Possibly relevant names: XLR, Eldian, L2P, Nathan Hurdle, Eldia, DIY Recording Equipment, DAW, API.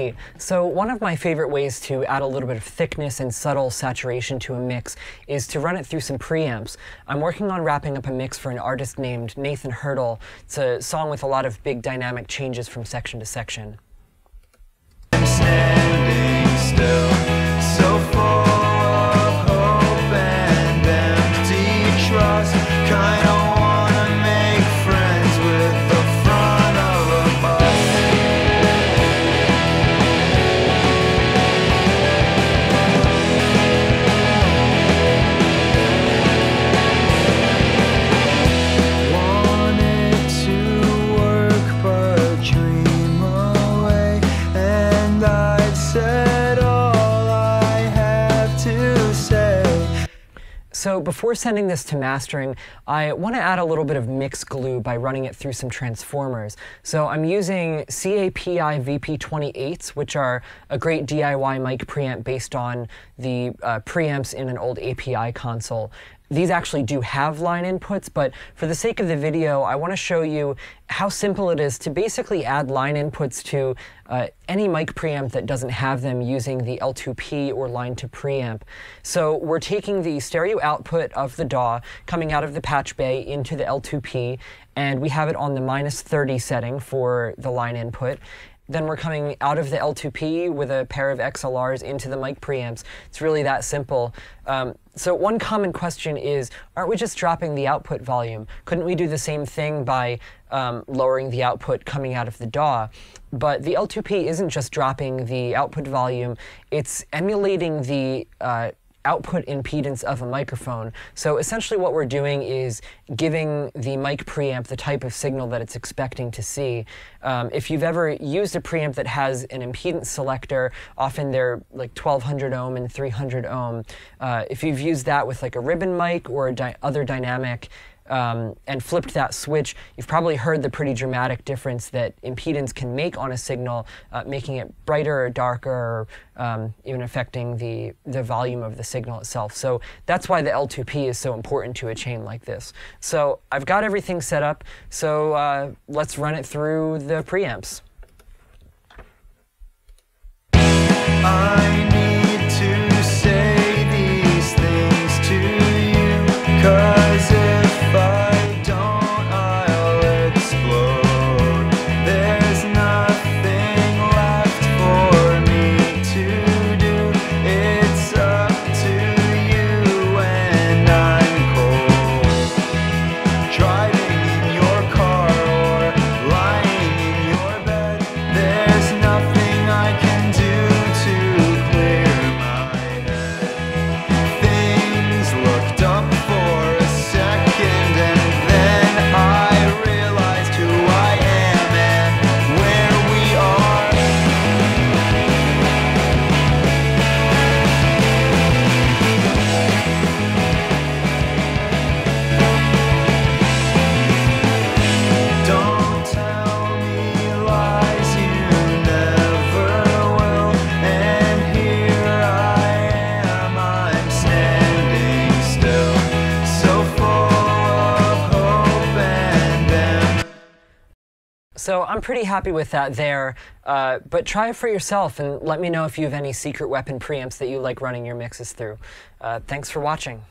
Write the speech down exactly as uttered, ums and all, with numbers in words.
Hey, so one of my favorite ways to add a little bit of thickness and subtle saturation to a mix is to run it through some preamps. I'm working on wrapping up a mix for an artist named Nathan Hurdle. It's a song with a lot of big dynamic changes from section to section. I'm standing still, so far. So before sending this to mastering, I want to add a little bit of mix glue by running it through some transformers. So I'm using C A P I V P twenty-eights, which are a great D I Y mic preamp based on the uh, preamps in an old A P I console. These actually do have line inputs, but for the sake of the video, I want to show you how simple it is to basically add line inputs to uh, any mic preamp that doesn't have them using the L two P or line to preamp. So we're taking the stereo output of the D A W coming out of the patch bay into the L two P, and we have it on the minus thirty setting for the line input. Then we're coming out of the L two P with a pair of X L Rs into the mic preamps. It's really that simple. Um, so one common question is, aren't we just dropping the output volume? Couldn't we do the same thing by um, lowering the output coming out of the D A W? But the L two P isn't just dropping the output volume, it's emulating the uh, output impedance of a microphone. So essentially what we're doing is giving the mic preamp the type of signal that it's expecting to see. Um, if you've ever used a preamp that has an impedance selector, often they're like twelve hundred ohm and three hundred ohm. Uh, if you've used that with like a ribbon mic or a di other dynamic um, and flipped that switch, you've probably heard the pretty dramatic difference that impedance can make on a signal, uh, making it brighter or darker, or um, even affecting the, the volume of the signal itself. So that's why the L two P is so important to a chain like this. So I've got everything set up, so uh, let's run it through the preamps. I need to say these things to you, 'cause if I don't, I'll explode. There's nothing left for me to do. It's up to you when I'm cold. Try to So I'm pretty happy with that there, uh, but try it for yourself and let me know if you have any secret weapon preamps that you like running your mixes through. Uh, thanks for watching.